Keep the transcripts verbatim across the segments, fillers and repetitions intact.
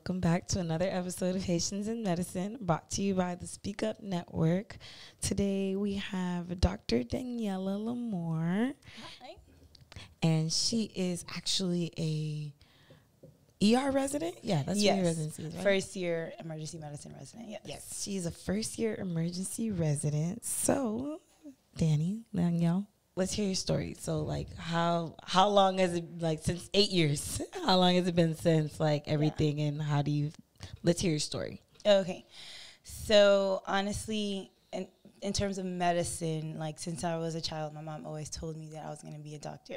welcome back to another episode of Haitians in Medicine, brought to you by the Speak Up Network. Today we have Doctor Daniella Lamour. Hi. And she is actually a E R resident? Yeah, that's yes. what your residency is, right? First year emergency medicine resident, yes. Yes, she's a first year emergency resident. So, Danny, Danielle, let's hear your story. So, like, how how long has it, like, since eight years? How long has it been since, like, everything? Yeah. And how do you, let's hear your story. Okay. So, honestly, in, in terms of medicine, like, since I was a child, my mom always told me that I was going to be a doctor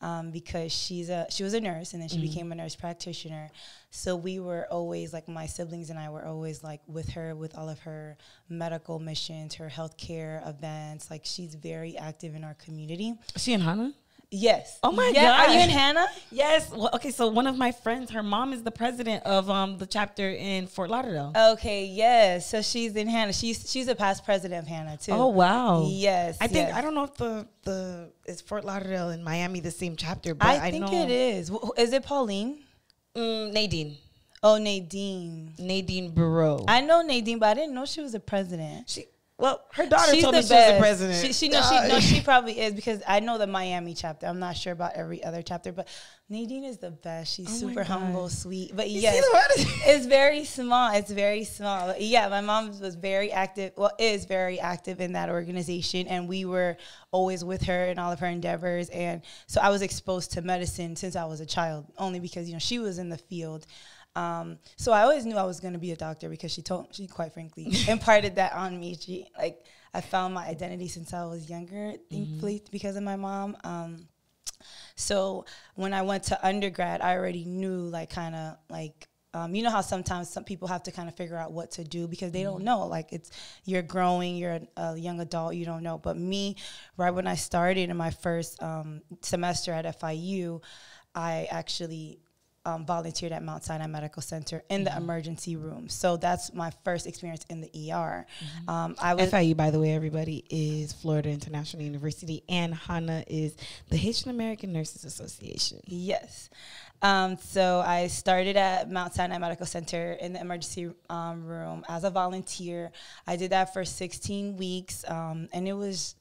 um, because she's a, she was a nurse, and then she mm-hmm. became a nurse practitioner. So we were always, like, my siblings and I were always, like, with her, with all of her medical missions, her healthcare events. Like, she's very active in our community. Is she in HANA? Yes. Oh, my yes. God. Are you in HANA? Yes. Well, okay, so one of my friends, her mom is the president of um the chapter in Fort Lauderdale. Okay, yes. So she's in HANA. She's she's a past president of HANA, too. Oh, wow. Yes. I yes. think, I don't know if the, the is Fort Lauderdale and Miami the same chapter, but I, I think know. It is. Is it Pauline? Mm, Nadine. Oh, Nadine. Nadine Breaux. I know Nadine, but I didn't know she was a president. She, well, her daughter she's told me best. She was a president. She, she, no, she, no, she probably is, because I know the Miami chapter. I'm not sure about every other chapter, but Nadine is the best. She's oh super humble, sweet. But you yes, it's very small. It's very small. But yeah, my mom was very active. Well, is very active in that organization. And we were always with her in all of her endeavors. And so I was exposed to medicine since I was a child, only because, you know, she was in the field. Um, so I always knew I was going to be a doctor because she told, she quite frankly imparted that on me. She, like, I found my identity since I was younger, thankfully, mm-hmm. because of my mom. Um, so when I went to undergrad, I already knew, like, kind of, like, Um, you know how sometimes some people have to kind of figure out what to do because they don't know. Like, it's, you're growing, you're a, a young adult, you don't know. But me, right when I started in my first um, semester at F I U, I actually um, volunteered at Mount Sinai Medical Center in the mm-hmm. emergency room. So that's my first experience in the E R. Mm-hmm. um, I was F I U, by the way, everybody, is Florida International University, and HANA is the Haitian American Nurses Association. Yes. Um, so I started at Mount Sinai Medical Center in the emergency um, room as a volunteer. I did that for sixteen weeks, um, and it was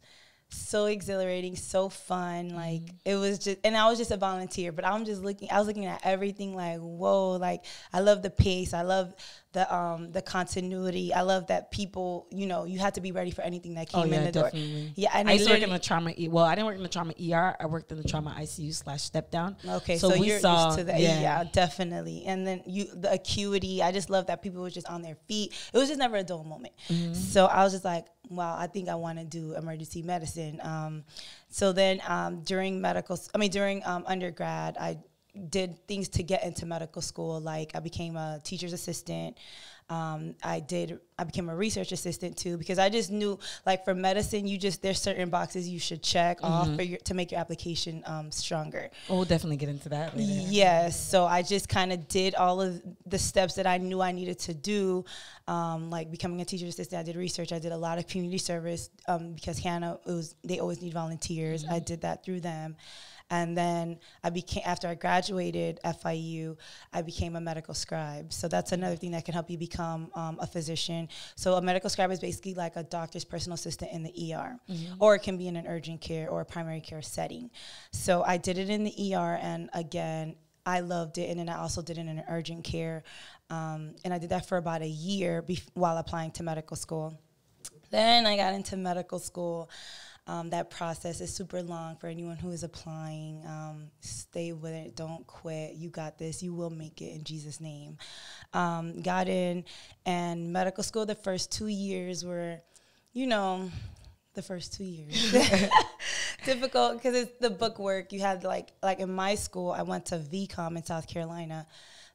so exhilarating, so fun. Like, it was just, and I was just a volunteer, but I'm just looking, I was looking at everything like, whoa, like, I love the pace. I love the, um, the continuity. I love that people, you know, you had to be ready for anything that came oh, yeah, in the definitely. door. Yeah. And I used to work in the trauma, e well, I didn't work in the trauma E R. I worked in the trauma I C U slash step down. Okay. So, so we you're saw, used to that. Yeah. yeah, definitely. And then you, the acuity, I just love that people were just on their feet. It was just never a dull moment. Mm-hmm. So I was just like, wow, I think I want to do emergency medicine. Um, so then um, during medical, I mean, during um, undergrad, I did things to get into medical school. Like, I became a teacher's assistant. Um, I did, I became a research assistant too, because I just knew, like, for medicine, you just, there's certain boxes you should check mm-hmm. off for your, to make your application um, stronger. Oh, we'll definitely get into that later. Yes. Yeah, so I just kind of did all of the steps that I knew I needed to do. Um, like becoming a teacher's assistant, I did research. I did a lot of community service um, because HANA, it was, they always need volunteers. Mm-hmm. I did that through them. And then I became, after I graduated F I U, I became a medical scribe. So that's another thing that can help you become um, a physician. So a medical scribe is basically like a doctor's personal assistant in the E R, mm-hmm. or it can be in an urgent care or a primary care setting. So I did it in the E R, and again, I loved it, and then I also did it in an urgent care. Um, and I did that for about a year bef while applying to medical school. Then I got into medical school. Um, that process is super long for anyone who is applying. Um, stay with it. Don't quit. You got this. You will make it in Jesus' name. Um, got in, and medical school, the first two years were, you know, the first two years. Difficult, because it's the book work. You had, like, like in my school, I went to V COM in South Carolina.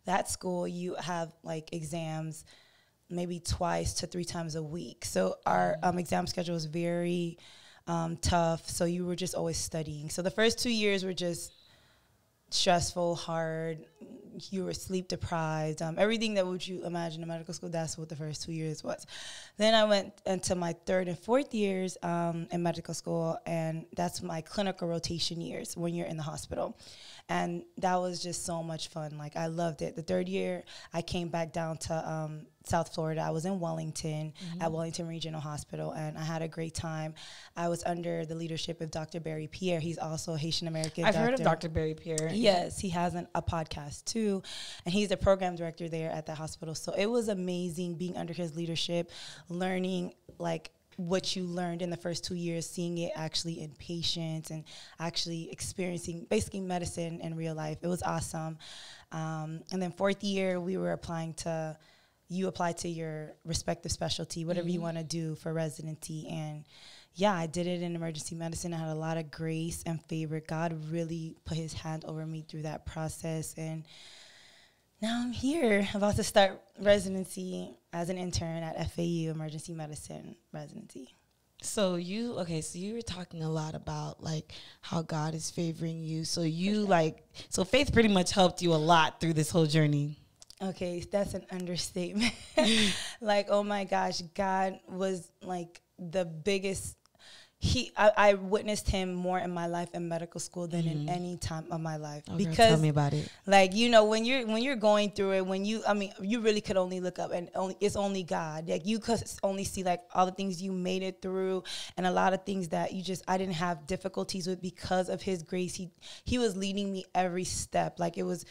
That school, you have, like, exams maybe twice to three times a week. So our um, exam schedule is very Um, tough, so you were just always studying. So the first two years were just stressful, hard, you were sleep deprived, um, everything that would you imagine in medical school, that's what the first two years was. Then I went into my third and fourth years um, in medical school, and that's my clinical rotation years when you're in the hospital. And that was just so much fun. Like, I loved it. The third year, I came back down to um, South Florida. I was in Wellington, mm-hmm. at Wellington Regional Hospital, and I had a great time. I was under the leadership of Doctor Barry Pierre. He's also a Haitian American I've doctor. heard of Doctor Barry Pierre. Yes, he has an, a podcast too, and he's the program director there at the hospital. So it was amazing being under his leadership, learning, like, what you learned in the first two years, seeing it actually in patients and actually experiencing basically medicine in real life. It was awesome. Um, and then fourth year, we were applying to, you apply to your respective specialty, whatever mm-hmm. you want to do for residency. And yeah, I did it in emergency medicine. I had a lot of grace and favor. God really put his hand over me through that process. And now I'm here, about to start residency as an intern at F A U, emergency medicine residency. So you, okay, so you were talking a lot about, like, how God is favoring you. So you, like, so faith pretty much helped you a lot through this whole journey. Okay, that's an understatement. Like, oh my gosh, God was, like, the biggest. He, I, I witnessed him more in my life in medical school than mm-hmm. in any time of my life. Oh, because girl, tell me about it. Like, you know, when you're when you're going through it, when you, I mean, you really could only look up, and only it's only God. Like, you could only see, like, all the things you made it through, and a lot of things that you just I didn't have difficulties with because of his grace. He he was leading me every step. Like, it was,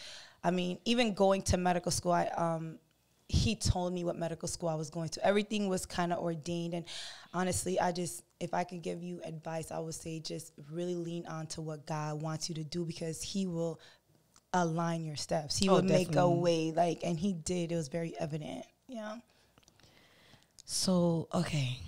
I mean, even going to medical school, I um. he told me what medical school I was going to. Everything was kind of ordained. And honestly, I just, if I could give you advice, I would say just really lean on to what God wants you to do, because he will align your steps. He oh, will definitely. make a way. Like, and he did. It was very evident. Yeah. So, okay.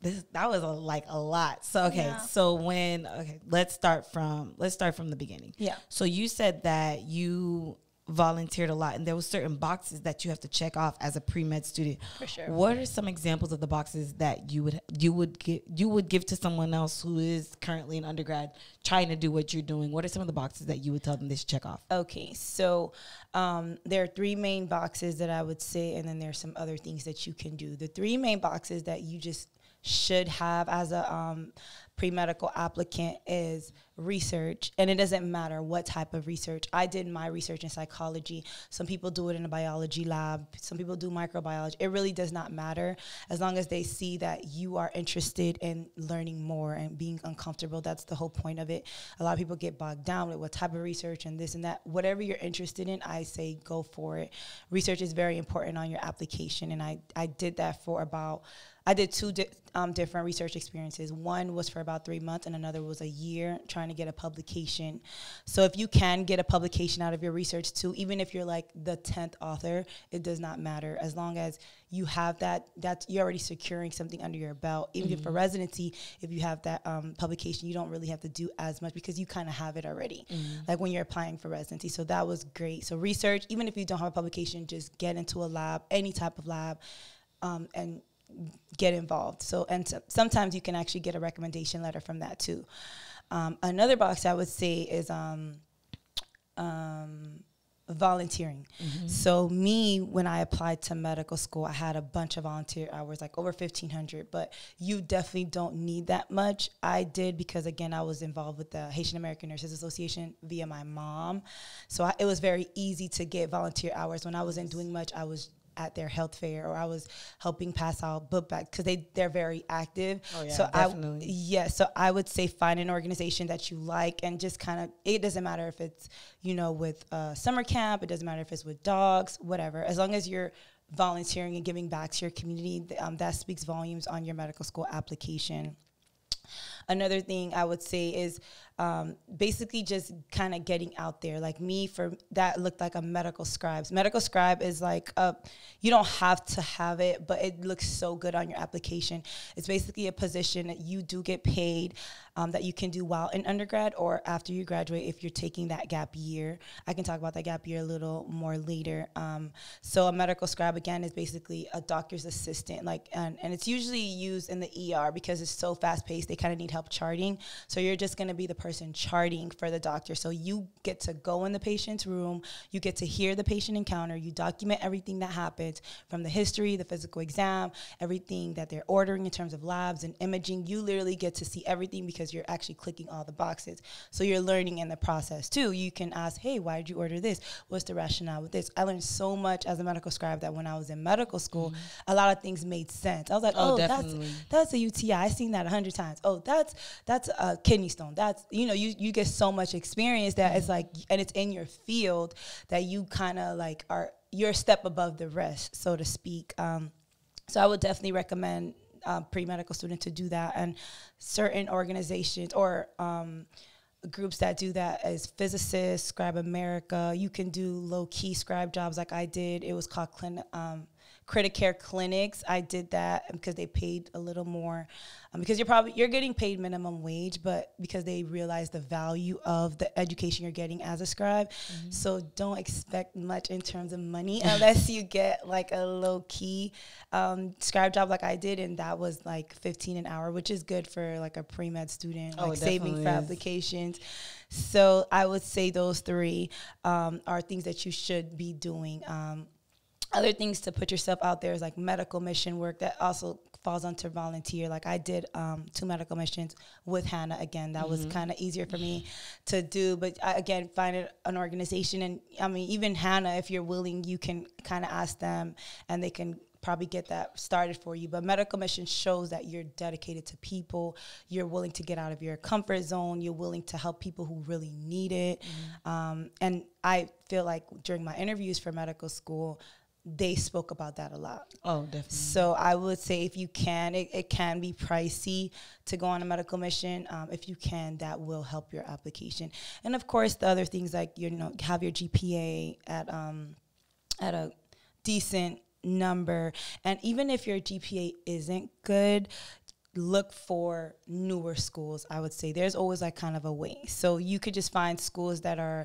This, that was a, like a lot. So, okay. Yeah. So when, okay, let's start from, let's start from the beginning. Yeah. So you said that you volunteered a lot, and there were certain boxes that you have to check off as a pre-med student. For sure. What are some examples of the boxes that you would you would give you would give to someone else who is currently an undergrad trying to do what you're doing? What are some of the boxes that you would tell them they should check off? Okay, so um, there are three main boxes that I would say, and then there's some other things that you can do. The three main boxes that you just should have as a um, pre-medical applicant is research, and it doesn't matter what type of research. I did my research in psychology. Some people do it in a biology lab. Some people do microbiology. It really does not matter, as long as they see that you are interested in learning more and being uncomfortable. That's the whole point of it. A lot of people get bogged down with what type of research and this and that. Whatever you're interested in, I say go for it. Research is very important on your application, and I, I did that for about I did two di um, different research experiences. One was for about three months and another was a year trying to get a publication. So if you can get a publication out of your research too, even if you're like the tenth author, it does not matter. As long as you have that, that's, you're already securing something under your belt. Even mm-hmm. for residency, if you have that um, publication, you don't really have to do as much because you kind of have it already, mm-hmm. like when you're applying for residency. So that was great. So research, even if you don't have a publication, just get into a lab, any type of lab, um, and get involved. So, and sometimes you can actually get a recommendation letter from that too. Um, another box I would say is um, um, volunteering. Mm-hmm. So me, when I applied to medical school, I had a bunch of volunteer hours, like over fifteen hundred, but you definitely don't need that much. I did because, again, I was involved with the Haitian American Nurses Association via my mom. So I, it was very easy to get volunteer hours. When I wasn't doing much, I was at their health fair, or I was helping pass out book bags because they they're very active. Oh yeah, so definitely. I, yeah, so I would say find an organization that you like, and just kind of, it doesn't matter if it's, you know, with uh, summer camp, it doesn't matter if it's with dogs, whatever. As long as you're volunteering and giving back to your community, um, that speaks volumes on your medical school application. Another thing I would say is um, basically just kind of getting out there. Like me, for that looked like a medical scribe. Medical scribe is like, a, you don't have to have it, but it looks so good on your application. It's basically a position that you do get paid um, that you can do while in undergrad or after you graduate if you're taking that gap year. I can talk about that gap year a little more later. Um, so a medical scribe, again, is basically a doctor's assistant. Like, and, and it's usually used in the E R because it's so fast-paced. They kind of need help charting. So you're just going to be the person person charting for the doctor. So you get to go in the patient's room, you get to hear the patient encounter, you document everything that happens from the history, the physical exam, everything that they're ordering in terms of labs and imaging. You literally get to see everything because you're actually clicking all the boxes. So you're learning in the process too. You can ask, hey, why did you order this? What's the rationale with this? I learned so much as a medical scribe that when I was in medical school, mm-hmm. a lot of things made sense. I was like, oh, oh that's, that's a U T I. I've seen that a hundred times. Oh, that's that's a kidney stone. That's, you know, you, you get so much experience that mm-hmm. it's like, and it's in your field that you kind of like are, you're a step above the rest, so to speak. Um, so I would definitely recommend uh, pre-medical students to do that. And certain organizations or um, groups that do that is physicists, Scribe America. You can do low-key scribe jobs like I did. It was called clinic. Um, Criticare clinics. I did that because they paid a little more, um, because you're probably you're getting paid minimum wage, but because they realize the value of the education you're getting as a scribe. Mm-hmm. So don't expect much in terms of money unless you get like a low key um, scribe job like I did, and that was like fifteen an hour, which is good for like a pre-med student, oh, like saving for is. applications. So I would say those three um, are things that you should be doing. Um, Other things to put yourself out there is like medical mission work that also falls under volunteer. Like I did um, two medical missions with HANA. Again, that mm-hmm. was kind of easier for me to do. But I, again, find an organization. And I mean, even HANA, if you're willing, you can kind of ask them and they can probably get that started for you. But medical mission shows that you're dedicated to people. You're willing to get out of your comfort zone. You're willing to help people who really need it. Mm-hmm. Um, and I feel like during my interviews for medical school, they spoke about that a lot. Oh, definitely. So I would say if you can, it, it can be pricey to go on a medical mission. Um, if you can, that will help your application. And of course, the other things like, you know, have your G P A at um, at a decent number. And even if your G P A isn't good, look for newer schools, I would say. There's always like kind of a way. So you could just find schools that are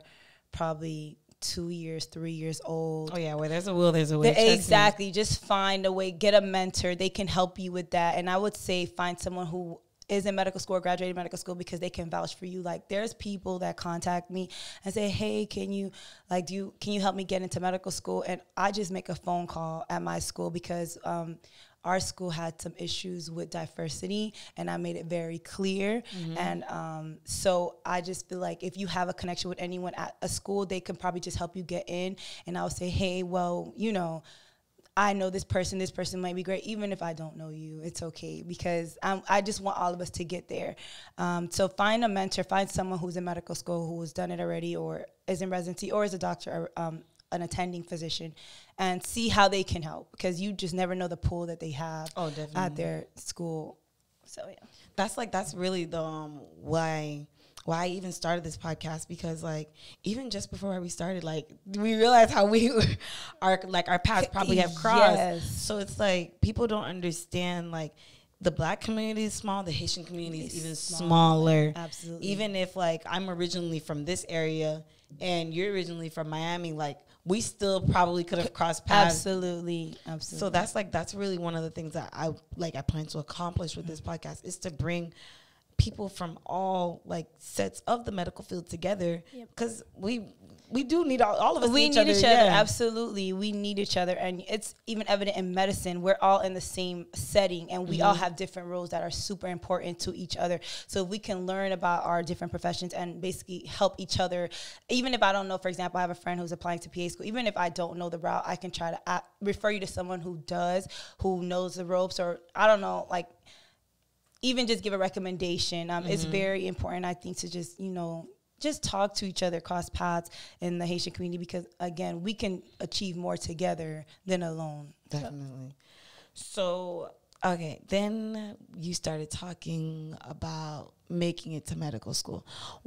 probably two years, three years old. Oh yeah, where there's a will, there's a way. The, exactly. Me. Just find a way, get a mentor. They can help you with that. And I would say find someone who is in medical school or graduated medical school because they can vouch for you. Like there's people that contact me and say, hey, can you like do you, can you help me get into medical school? And I just make a phone call at my school because um our school had some issues with diversity, and I made it very clear. Mm-hmm. And um, so I just feel like if you have a connection with anyone at a school, they can probably just help you get in. And I'll say, hey, well, you know, I know this person, this person might be great. Even if I don't know you, it's okay because I'm, I just want all of us to get there. Um, so find a mentor, find someone who's in medical school, who has done it already or is in residency or is a doctor, um, an attending physician, and see how they can help because you just never know the pool that they have oh, at their school. So yeah, that's like that's really the um, why why I even started this podcast, because like even just before we started, like we realized how we are like our paths probably have crossed. Yes. So it's like people don't understand like the Black community is small, the Haitian community is even smaller. Absolutely. Even if like I'm originally from this area and you're originally from Miami, like we still probably could have crossed paths. Absolutely, absolutely. So that's like that's really one of the things that I like I plan to accomplish with this podcast is to bring people from all like sets of the medical field together, because yep. we we do need all, all of us. We need each other. Each other. Yeah. Absolutely, we need each other, and it's even evident in medicine. We're all in the same setting, and we mm-hmm. all have different roles that are super important to each other. So if we can learn about our different professions and basically help each other. Even if I don't know, for example, I have a friend who's applying to P A school. Even if I don't know the route, I can try to I refer you to someone who does, who knows the ropes, or I don't know, like. Even just give a recommendation. Um, mm-hmm. It's very important, I think, to just, you know, just talk to each other, cross paths in the Haitian community, because, again, we can achieve more together than alone. Definitely. So, okay, then you started talking about making it to medical school.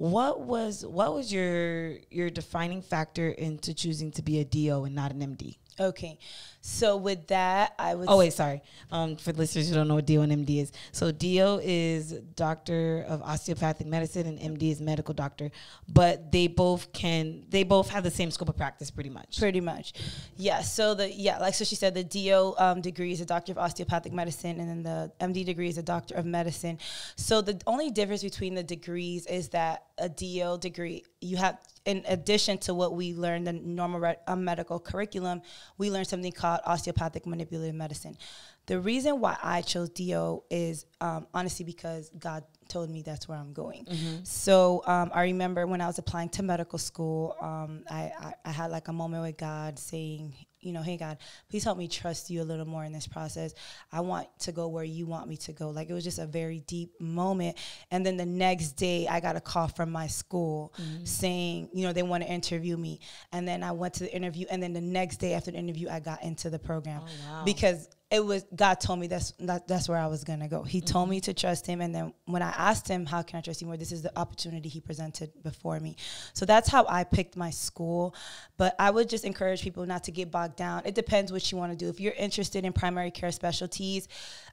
What was what was your your defining factor into choosing to be a D O and not an M D? Okay. So with that, I would... Oh, wait, sorry. Um, for listeners who don't know what D O and M D is. So D O is doctor of osteopathic medicine and M D is medical doctor. But they both can... They both have the same scope of practice pretty much. Pretty much. Yeah. So, the yeah, like so she said, the D O um, degree is a doctor of osteopathic medicine and then the M D degree is a doctor of medicine. So the only difference between the degrees is that a D O degree, you have... In addition to what we learned in the normal uh, medical curriculum, we learned something called osteopathic manipulative medicine. The reason why I chose D O is um, honestly because God told me that's where I'm going. Mm-hmm. So um, I remember when I was applying to medical school, um, I, I, I had like a moment with God saying, you know, hey, God, please help me trust you a little more in this process. I want to go where you want me to go. Like, it was just a very deep moment. And then the next day I got a call from my school mm-hmm. saying, you know, they want to interview me. And then I went to the interview. And then the next day after the interview, I got into the program. Oh, wow. Because it was, God told me that's that, that's where I was going to go. He mm-hmm. told me to trust him. And then when I asked him, how can I trust you more? This is the opportunity he presented before me. So that's how I picked my school. But I would just encourage people not to get bogged down. It depends what you want to do. If you're interested in primary care specialties,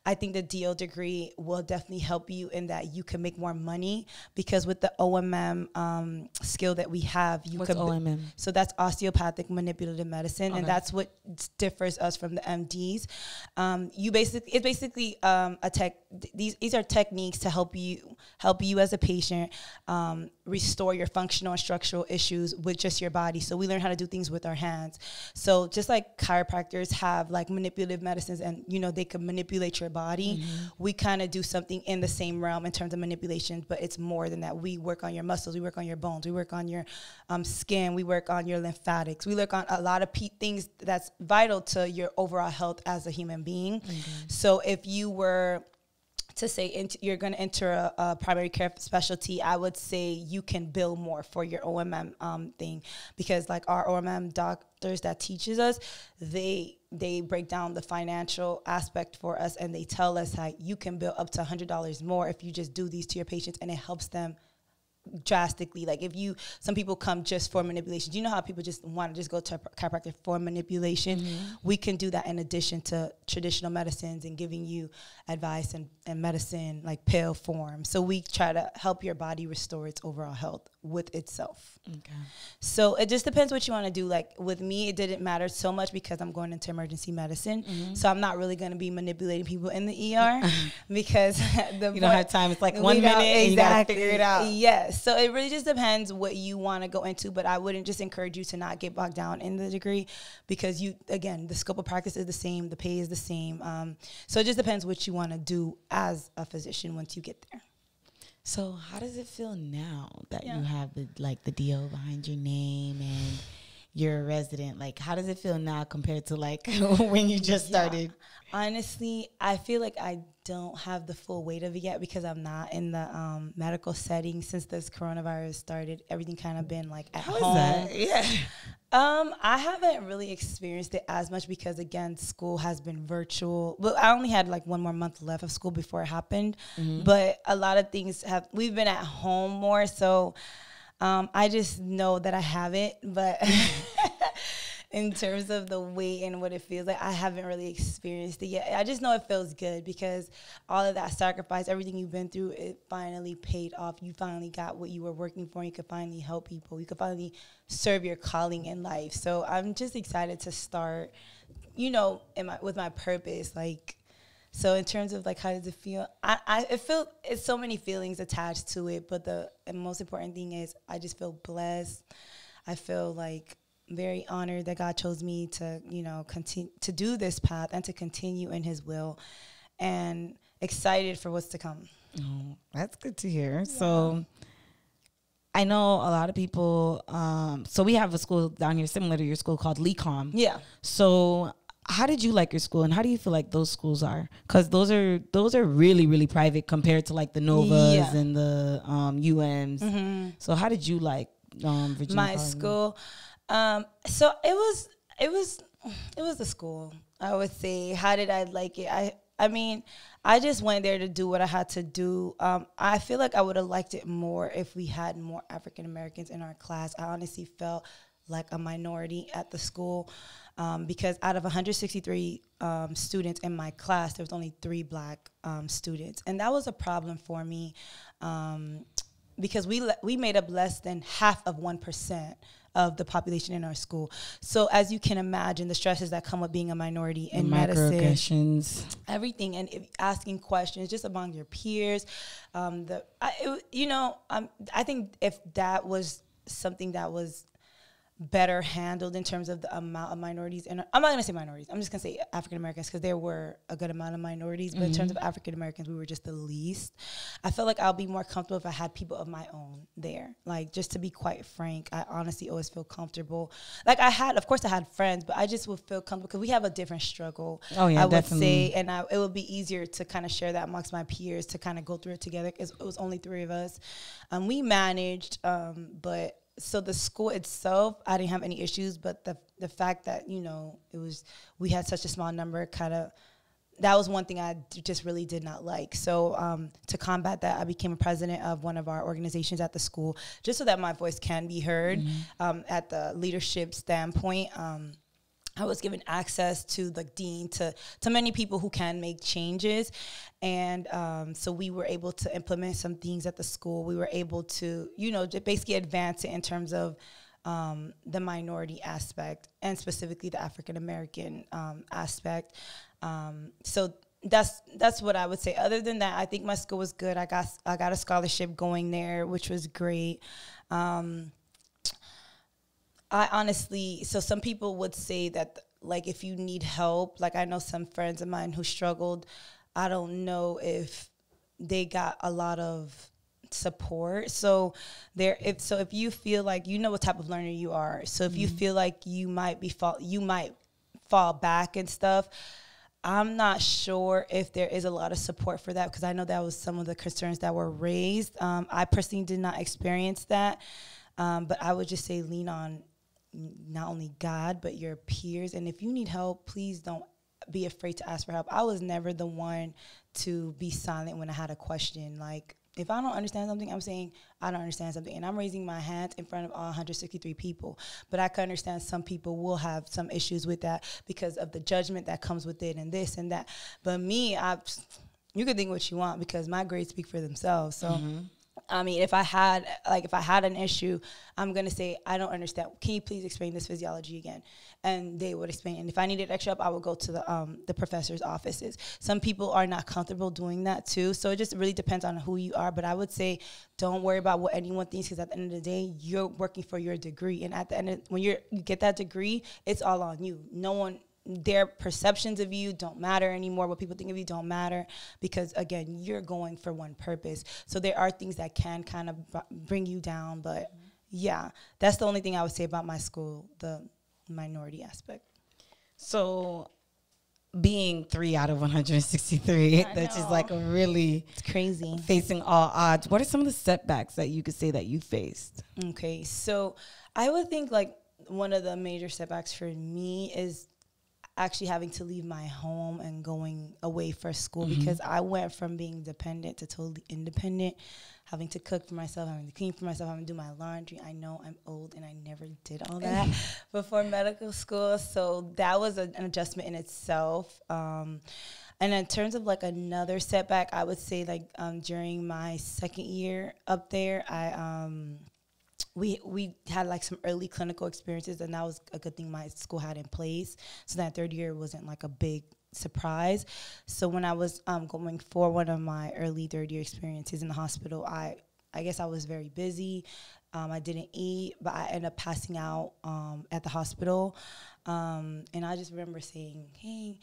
I think the D O degree will definitely help you in that you can make more money because with the O M M um, skill that we have, you What's can- O M M? So that's osteopathic manipulative medicine. Okay. And that's what differs us from the M Ds. Um, you basically, it's basically um, a tech, these, these are techniques to help you, help you as a patient um, restore your functional and structural issues with just your body. So we learn how to do things with our hands. So just like chiropractors have like manipulative medicines and, you know, they can manipulate your body. Mm-hmm. We kind of do something in the same realm in terms of manipulation, but it's more than that. We work on your muscles. We work on your bones. We work on your um, skin. We work on your lymphatics. We work on a lot of pe- things that's vital to your overall health as a human being. Mm-hmm. So if you were to say you're going to enter a, a primary care specialty, I would say you can bill more for your O M M um, thing because like our O M M doctors that teaches us, they they break down the financial aspect for us and they tell us how you can bill up to one hundred dollars more if you just do these to your patients and it helps them drastically. Like if you, some people come just for manipulation. Do you know how people just want to just go to a chiropractor for manipulation? Mm-hmm. We can do that in addition to traditional medicines and giving you advice and, and medicine like pill form. So we try to help your body restore its overall health with itself. Okay. So it just depends what you want to do. Like with me, it didn't matter so much because I'm going into emergency medicine. Mm-hmm. So I'm not really going to be manipulating people in the E R because the you don't have time. It's like one minute exactly. and you got to figure it out. Yes. So it really just depends what you want to go into, but I wouldn't just encourage you to not get bogged down in the degree because you, again, the scope of practice is the same, the pay is the same. Um, so it just depends what you want to do as a physician once you get there. So how does it feel now that yeah. you have the, like the D O behind your name and you're a resident? Like, how does it feel now compared to like when you just started? Yeah. Honestly, I feel like I don't have the full weight of it yet because I'm not in the um, medical setting. Since this coronavirus started, everything kind of been like at How home. Is that? Yeah. Um, I haven't really experienced it as much because, again, school has been virtual. But I only had like one more month left of school before it happened. Mm-hmm. But a lot of things have, we've been at home more. So um, I just know that I have it. But in terms of the weight and what it feels like, I haven't really experienced it yet. I just know it feels good because all of that sacrifice, everything you've been through, it finally paid off. You finally got what you were working for. You could finally help people. You could finally serve your calling in life. So I'm just excited to start, you know, in my, with my purpose. Like, so in terms of like, how does it feel? I, I it feel, it's so many feelings attached to it, but the most important thing is I just feel blessed. I feel like very honored that God chose me to, you know, continue to do this path and to continue in his will and excited for what's to come. Oh, that's good to hear. Yeah. So I know a lot of people, um, so we have a school down here similar to your school called LeCom. Yeah. So how did you like your school and how do you feel like those schools are? Because those are, those are really, really private compared to like the Novas yeah. and the um, U Ms. Mm-hmm. So how did you like um, Virginia My College? School? Um, so it was, it was, it was a school, I would say. How did I like it? I, I mean, I just went there to do what I had to do. Um, I feel like I would have liked it more if we had more African Americans in our class. I honestly felt like a minority at the school, um, because out of one hundred sixty-three um, students in my class, there was only three black um, students. And that was a problem for me, um, because we, le we made up less than half of one percent of the population in our school. So as you can imagine, the stresses that come with being a minority in medicine, everything, and if asking questions just among your peers. Um, the I, it, you know, um, I think if that was something that was better handled in terms of the amount of minorities, and I'm not going to say minorities, I'm just going to say African-Americans, because there were a good amount of minorities, but mm-hmm. in terms of African-Americans, we were just the least. I felt like I'll be more comfortable if I had people of my own there. Like, just to be quite frank, I honestly always feel comfortable. Like, I had, of course I had friends, but I just would feel comfortable because we have a different struggle. Oh yeah, I would definitely. say, and I, it would be easier to kind of share that amongst my peers, to kind of go through it together, because it was only three of us. Um, we managed, um, but so the school itself, I didn't have any issues, but the the fact that, you know, it was, we had such a small number, kind of, that was one thing I d just really did not like. So um, to combat that, I became a president of one of our organizations at the school, just so that my voice can be heard. Mm-hmm. Um, at the leadership standpoint, um, I was given access to the dean, to, to many people who can make changes. And um, so we were able to implement some things at the school. We were able to, you know, just basically advance it in terms of um, the minority aspect, and specifically the African-American um, aspect. Um, so that's that's what I would say. Other than that, I think my school was good. I got, I got a scholarship going there, which was great. Um, I honestly, so some people would say that, like, if you need help, like, I know some friends of mine who struggled, I don't know if they got a lot of support. So there, if so, if you feel like you know what type of learner you are, so if mm-hmm. you feel like you might be fall, you might fall back and stuff, I'm not sure if there is a lot of support for that, because I know that was some of the concerns that were raised. Um, I personally did not experience that, um, but I would just say lean on not only God, but your peers. And if you need help, please don't be afraid to ask for help. I was never the one to be silent when I had a question. Like, if I don't understand something, I'm saying I don't understand something. And I'm raising my hands in front of all one hundred sixty-three people. But I can understand some people will have some issues with that because of the judgment that comes with it and this and that. But me, I, you can think what you want, because my grades speak for themselves. So. Mm-hmm. I mean, if I had, like, if I had an issue, I'm going to say, I don't understand. Can you please explain this physiology again? And they would explain. And if I needed extra help, I would go to the, um, the professor's offices. Some people are not comfortable doing that too. So it just really depends on who you are. But I would say, don't worry about what anyone thinks, because at the end of the day, you're working for your degree. And at the end of, when you're, you get that degree, it's all on you. No one, their perceptions of you don't matter anymore. What people think of you don't matter, because, again, you're going for one purpose. So there are things that can kind of bring you down. But, mm-hmm. yeah, that's the only thing I would say about my school, the minority aspect. So being three out of one hundred sixty-three, I that's know. Just like a really it's crazy facing all odds. What are some of the setbacks that you could say that you faced? Okay, so I would think, like, one of the major setbacks for me is actually having to leave my home and going away for school, mm-hmm. because I went from being dependent to totally independent, having to cook for myself, having to clean for myself, having to do my laundry. I know I'm old and I never did all that before medical school. So that was a, an adjustment in itself. Um, and in terms of, like, another setback, I would say, like, um, during my second year up there, I, um, we we had, like, some early clinical experiences, and that was a good thing my school had in place, so that third year wasn't, like, a big surprise. So when I was um, going for one of my early third year experiences in the hospital, I I guess I was very busy. Um, I didn't eat, but I ended up passing out um, at the hospital, um, and I just remember saying, hey,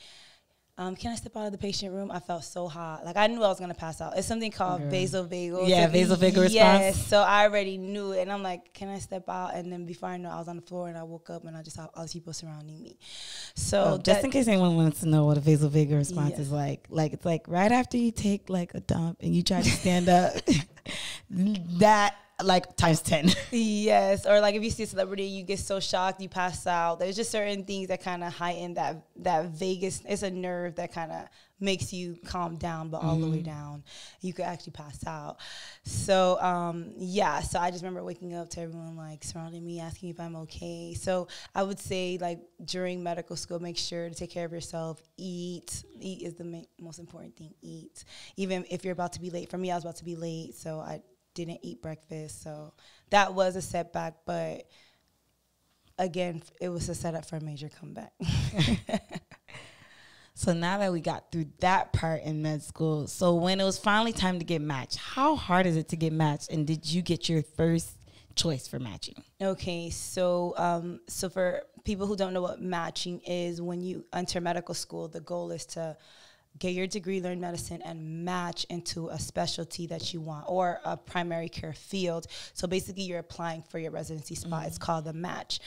Um, can I step out of the patient room? I felt so hot. Like, I knew I was going to pass out. It's something called yeah. vasovagal. Yeah, vasovagal response. Yes, so I already knew it. And I'm like, can I step out? And then before I knew, I was on the floor, and I woke up, and I just saw all these people surrounding me. So oh, just in case anyone wants to know what a vasovagal response yeah. is like. Like, it's like right after you take, like, a dump and you try to stand up. That like times ten. Yes, or like if you see a celebrity, you get so shocked, you pass out. There's just certain things that kind of heighten that that vagus. It's a nerve that kind of makes you calm down, but all mm-hmm. the way down, you could actually pass out. So um, yeah, so I just remember waking up to everyone like surrounding me, asking if I'm okay. So I would say like during medical school, make sure to take care of yourself. Eat, eat is the ma most important thing. Eat, even if you're about to be late. For me, I was about to be late, so I didn't eat breakfast, so that was a setback, but again, it was a setup for a major comeback. So now that we got through that part in med school, so when it was finally time to get matched, how hard is it to get matched, and did you get your first choice for matching? Okay, so um so for people who don't know what matching is, when you enter medical school, the goal is to get your degree, learn medicine, and match into a specialty that you want or a primary care field. So basically you're applying for your residency spot. Mm-hmm. It's called the match.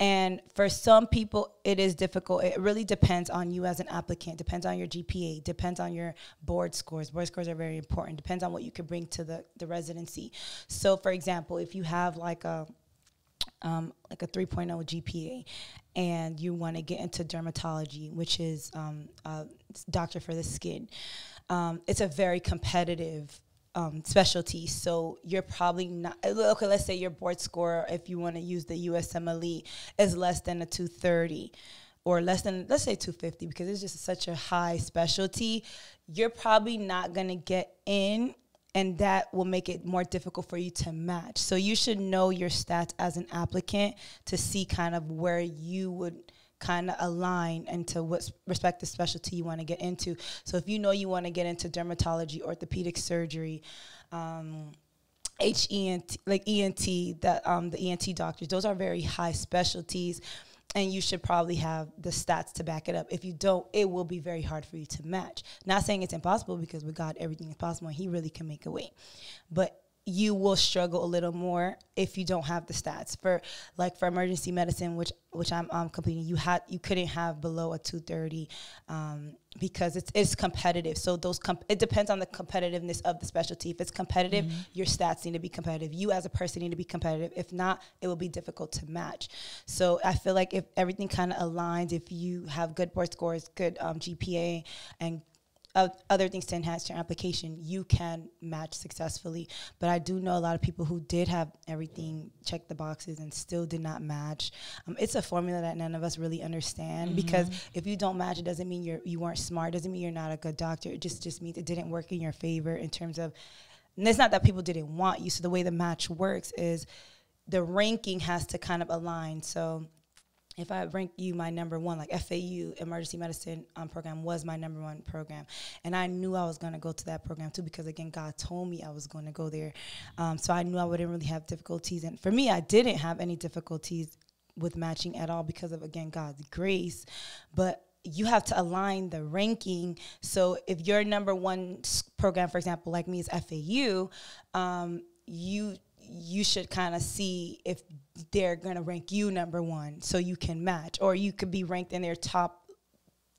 And for some people, it is difficult. It really depends on you as an applicant, depends on your G P A, depends on your board scores. Board scores are very important. Depends on what you could bring to the, the residency. So for example, if you have like a Um, like a three point oh G P A, and you want to get into dermatology, which is um, a doctor for the skin. Um, it's a very competitive um, specialty, so you're probably not, okay, let's say your board score, if you want to use the U S M L E, is less than a two thirty. Or less than, let's say two fifty, because it's just such a high specialty. You're probably not going to get in, and that will make it more difficult for you to match. So you should know your stats as an applicant to see kind of where you would kind of align into what respective specialty you want to get into. So if you know you want to get into dermatology, orthopedic surgery, um, H E N T, like E N T, the, um, the E N T doctors, those are very high specialties, and you should probably have the stats to back it up. If you don't, it will be very hard for you to match. Not saying it's impossible, because with God, everything is possible, and he really can make a way. But you will struggle a little more if you don't have the stats. For like for emergency medicine, which which I'm um, completing, you had you couldn't have below a two thirty um, because it's it's competitive. So those comp it depends on the competitiveness of the specialty. If it's competitive, mm-hmm. your stats need to be competitive. You as a person need to be competitive. If not, it will be difficult to match. So I feel like if everything kind of aligns, if you have good board scores, good um, G P A, and Uh, other things to enhance your application, you can match successfully. But I do know a lot of people who did have everything, check the boxes, and still did not match. Um, it's a formula that none of us really understand, mm-hmm. because if you don't match, it doesn't mean you're, you weren't smart, doesn't mean you're not a good doctor. It just, just means it didn't work in your favor in terms of, and it's not that people didn't want you. So the way the match works is the ranking has to kind of align. So if I rank you my number one, like F A U, emergency medicine um, program was my number one program. And I knew I was going to go to that program too, because again, God told me I was going to go there. Um, so I knew I wouldn't really have difficulties. And for me, I didn't have any difficulties with matching at all because of, again, God's grace. But you have to align the ranking. So if your number one program, for example, like me, is F A U, um, you you should kind of see if they're going to rank you number one so you can match, or you could be ranked in their top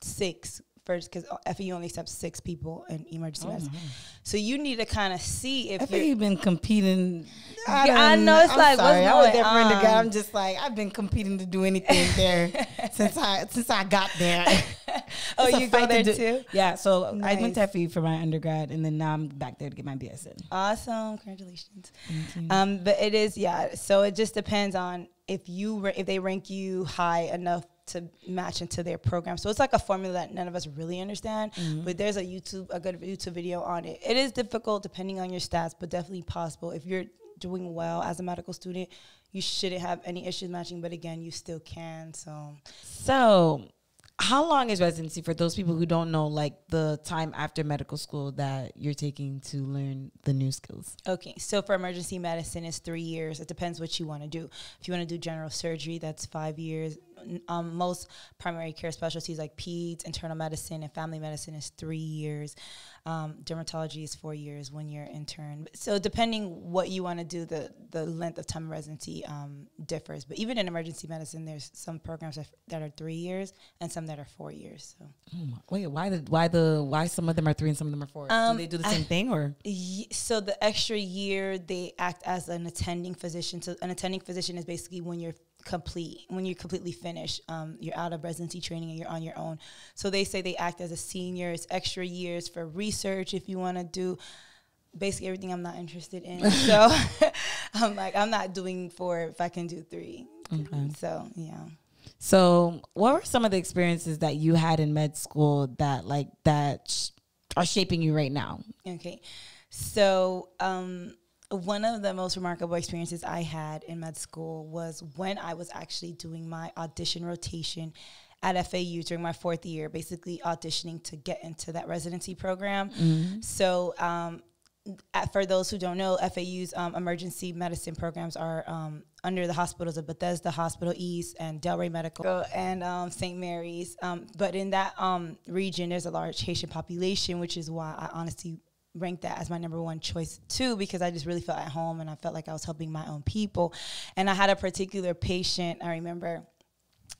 six first, because F A U only accepts six people in emergency oh medicine. So you need to kind of see if you've you been competing. I, yeah, I know it's I'm like, sorry, what's I was there for the guy. I'm just like, I've been competing to do anything there since I since I got there. Oh, you go there to too? Yeah, so nice. I went to F I U for my undergrad, and then now I'm back there to get my B S N. Awesome, congratulations. Thank you. Um, but it is, yeah. So it just depends on if you if they rank you high enough to match into their program. So it's like a formula that none of us really understand, mm-hmm. but there's a YouTube, a good YouTube video on it. It is difficult depending on your stats, but definitely possible. If you're doing well as a medical student, you shouldn't have any issues matching, but again, you still can, so. So how long is residency for those people who don't know, like the time after medical school that you're taking to learn the new skills? Okay, so for emergency medicine, it's three years. It depends what you wanna do. If you wanna do general surgery, that's five years. um, most primary care specialties like peds, internal medicine, and family medicine is three years. Um, dermatology is four years, one year intern. So depending what you want to do, the, the length of time of residency um, differs. But even in emergency medicine, there's some programs that are three years and some that are four years. So. Oh my, wait, why the, why the why some of them are three and some of them are four? Um, do they do the same I, thing or? Y so the extra year, they act as an attending physician. So an attending physician is basically when you're complete, when you're completely finished, um, you're out of residency training and you're on your own. So they say they act as a senior. It's extra years for research if you want to do basically everything I'm not interested in. So I'm like, I'm not doing four if I can do three. Okay. So, yeah. So what were some of the experiences that you had in med school that like that sh are shaping you right now? Okay. So, um, one of the most remarkable experiences I had in med school was when I was actually doing my audition rotation at F A U during my fourth year, basically auditioning to get into that residency program. Mm-hmm. So um, at, for those who don't know, F A U's um, emergency medicine programs are um, under the hospitals of Bethesda Hospital East and Delray Medical and um, Saint Mary's. Um, but in that um, region, there's a large Haitian population, which is why I honestly ranked that as my number one choice too, because I just really felt at home and I felt like I was helping my own people. And I had a particular patient, I remember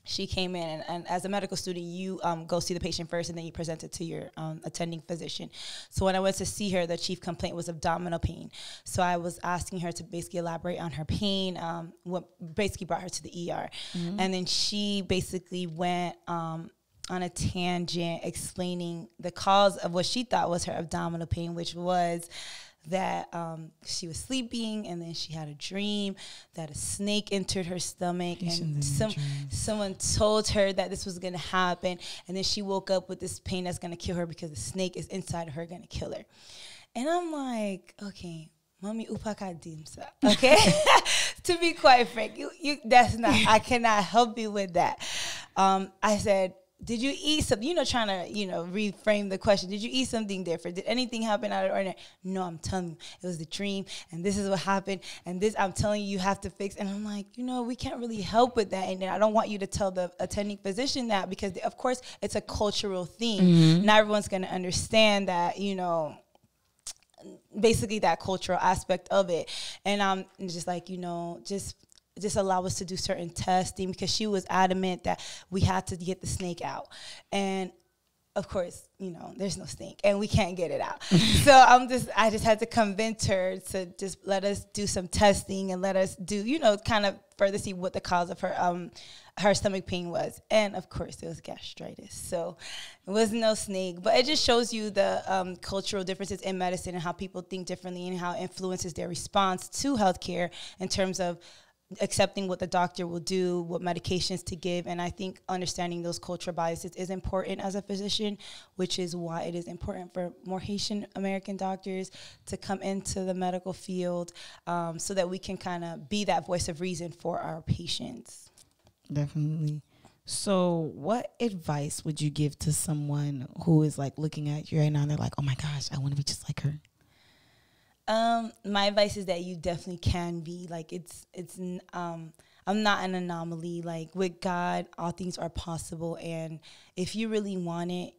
she came in and, and as a medical student, you um, go see the patient first and then you present it to your um, attending physician. So when I went to see her, the chief complaint was abdominal pain. So I was asking her to basically elaborate on her pain, um, what basically brought her to the E R. Mm-hmm. And then she basically went um, on a tangent explaining the cause of what she thought was her abdominal pain, which was that um, she was sleeping and then she had a dream that a snake entered her stomach and some someone told her that this was gonna happen. And then she woke up with this pain that's gonna kill her because the snake is inside of her gonna kill her. And I'm like, okay, Mommy upakadimsa. Okay? To be quite frank, you, you that's not, I cannot help you with that. Um, I said, did you eat something? You know, trying to, you know, reframe the question. Did you eat something different? Did anything happen out of the ordinary? No, I'm telling you, it was the dream, and this is what happened, and this, I'm telling you, you have to fix. And I'm like, you know, we can't really help with that, and I don't want you to tell the attending physician that because, they, of course, it's a cultural thing. Mm-hmm. Not everyone's going to understand that, you know, basically that cultural aspect of it. And I'm just like, you know, just... just allow us to do certain testing because she was adamant that we had to get the snake out. And of course, you know, there's no snake and we can't get it out. So I'm just, I just had to convince her to just let us do some testing and let us do, you know, kind of further see what the cause of her, um, her stomach pain was. And of course it was gastritis. So it was no snake, but it just shows you the um, cultural differences in medicine and how people think differently and how it influences their response to healthcare in terms of accepting what the doctor will do, what medications to give. And I think understanding those cultural biases is important as a physician, which is why it is important for more Haitian American doctors to come into the medical field um, so that we can kind of be that voice of reason for our patients. Definitely. So what advice would you give to someone who is like looking at you right now and they're like, oh my gosh, I want to be just like her? Um, my advice is that you definitely can be like, it's, it's, um, I'm not an anomaly. Like with God, all things are possible. And if you really want it,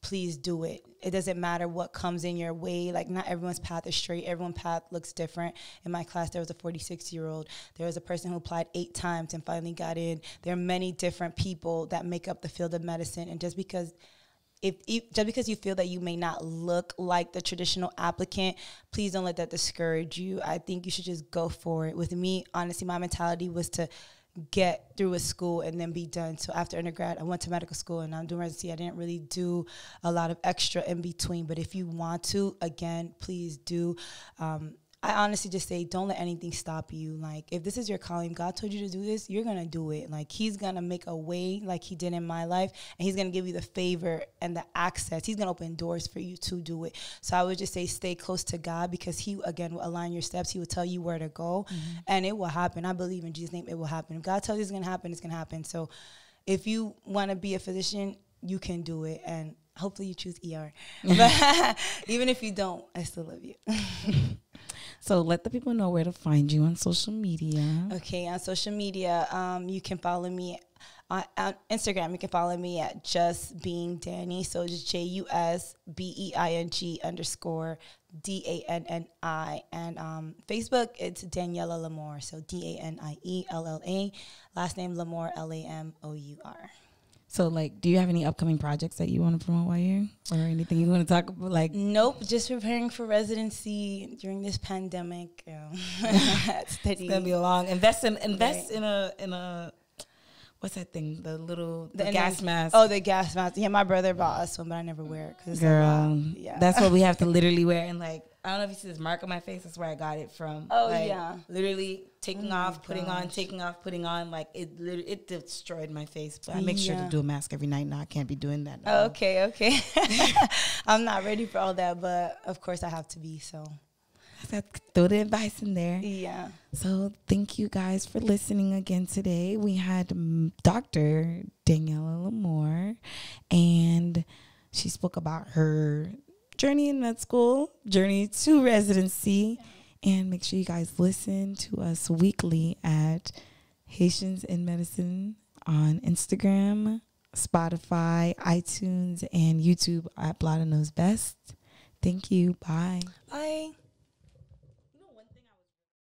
please do it. It doesn't matter what comes in your way. Like not everyone's path is straight. Everyone's path looks different. In my class, there was a forty-six year old. There was a person who applied eight times and finally got in. There are many different people that make up the field of medicine. And just because If, if just because you feel that you may not look like the traditional applicant, please don't let that discourage you. I think you should just go for it. With me, honestly, my mentality was to get through a school and then be done. So after undergrad, I went to medical school and I'm doing residency. I didn't really do a lot of extra in between. But if you want to, again, please do. Um, I honestly just say, don't let anything stop you. Like, if this is your calling, God told you to do this, you're going to do it. Like, he's going to make a way like he did in my life, and he's going to give you the favor and the access. He's going to open doors for you to do it. So I would just say stay close to God because he, again, will align your steps. He will tell you where to go, mm-hmm. and it will happen. I believe in Jesus' name it will happen. If God tells you it's going to happen, it's going to happen. So if you want to be a physician, you can do it, and hopefully you choose E R. But even if you don't, I still love you. So let the people know where to find you on social media. Okay, on social media, um, you can follow me On, on Instagram, you can follow me at Just Being Danny. So it's J U S B E I N G underscore D A N N I. And um, Facebook, it's Daniella Lamour. So D A N I E L L A. Last name Lamour, L A M O U R. So, like, do you have any upcoming projects that you want to promote while you're here? Or anything you want to talk about? Like, nope, just preparing for residency during this pandemic. You know. It's gonna be long. Invest in invest right. in a in a what's that thing? The little the, the gas mask. Oh, the gas mask. Yeah, my brother bought us one, but I never wear it because it's girl. Like, yeah, that's what we have to literally wear. And like, I don't know if you see this mark on my face. That's where I got it from. Oh like, yeah, literally. Taking oh off, putting gosh. on, taking off, putting on, like it it destroyed my face. But I make yeah. sure to do a mask every night now. I can't be doing that now. Oh, okay, okay. I'm not ready for all that, but of course I have to be, so. I got to throw the advice in there. Yeah. So thank you guys for listening again today. We had Doctor Daniella Lamour, and she spoke about her journey in med school, journey to residency. Yeah. And make sure you guys listen to us weekly at Haitians in Medicine on Instagram, Spotify, iTunes, and YouTube at NehKnowsBest. Thank you. Bye. Bye.